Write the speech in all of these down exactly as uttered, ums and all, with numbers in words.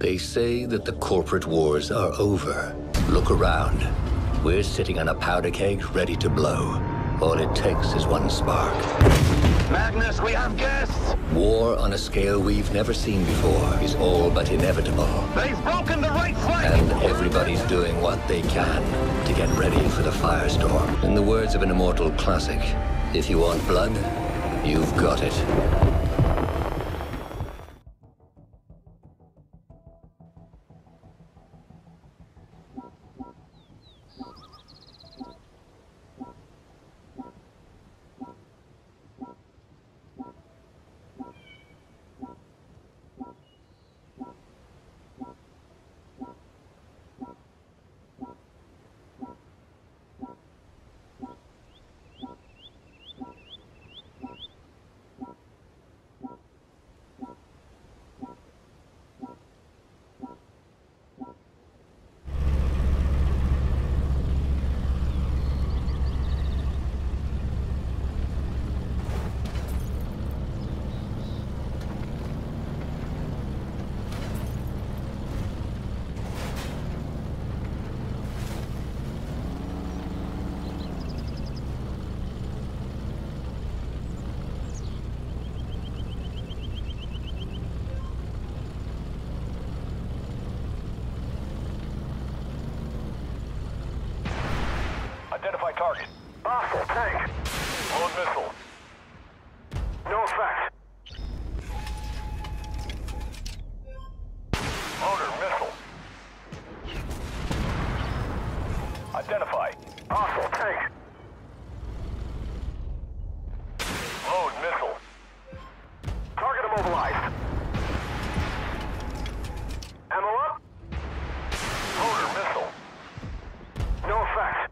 They say that the corporate wars are over. Look around. We're sitting on a powder keg ready to blow. All it takes is one spark. Magnus, we have guests! War on a scale we've never seen before is all but inevitable. They've broken the right flank! And everybody's doing what they can to get ready for the firestorm. In the words of an immortal classic, if you want blood, you've got it. Identify target. Hostile tank. Load missile. No effect. Loader missile. Identify. Hostile tank. Load missile. Target immobilized. Ammo up. Loader missile. No effect.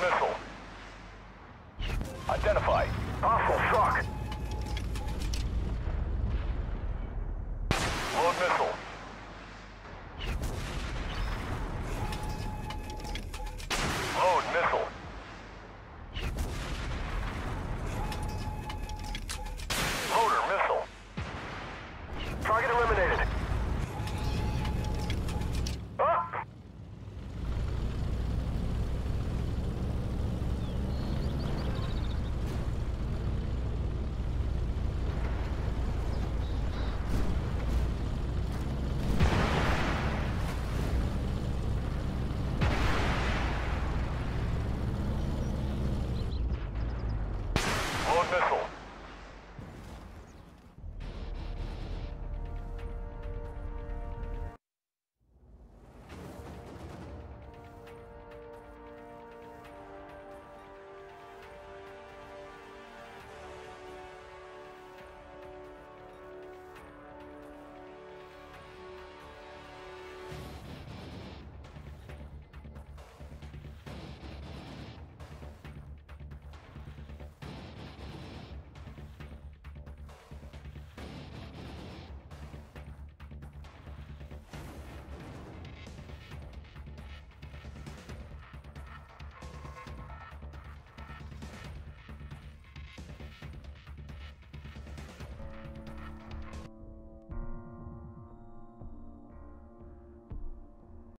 Missile. Identify. Hostile shock. Load missile. Load missile. Loader missile. Target eliminated. Missile.